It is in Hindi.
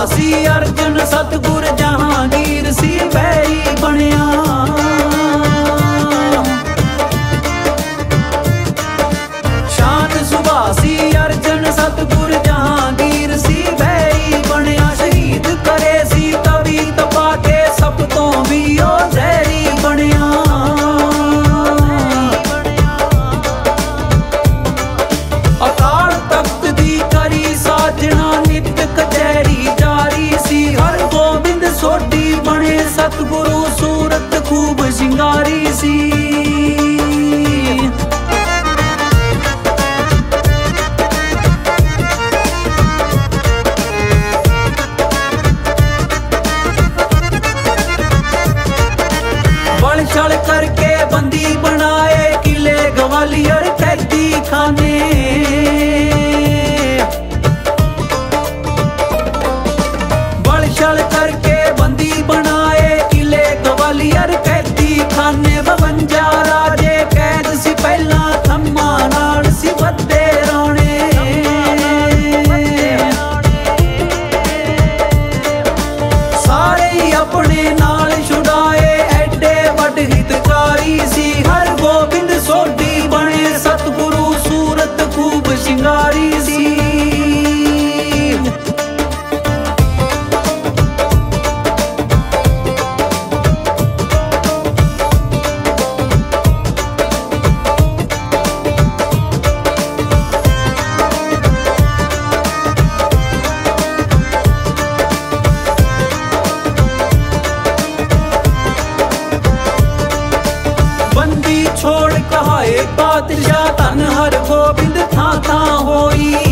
काशी अर्जुन सतगुर जहांगीर सी बैरी बनिया। शान सुभासी अर्जुन सतगुर जहांगीर सी बैरी बनिया। शहीद करे सी तवी तपा के सब तो भी ओ जहरी बनिया। अकाल तख्त दी करी साजना नित कचहरी जारी सी। हर गोबिंद सोडी बने सतगुरु सूरत खूब सिंगारी सी। बल छल करके बंदी बनाए किले ग्वालियर कैदी खाने। बलछल करके बंदी बनाए किले ग्वालियर कैदी खाने। 52 राजे कैद सी पहला थम्मा नाल सी बदे राणे। सारे अपने नाल छुड़ाए एडे वड हितकारी सी। हर गोबिंद सोडी बने सतगुरु सूरत खूब सिंगारी सी। छोड़ कहाए बादशाह धन हर गोबिंद था होई।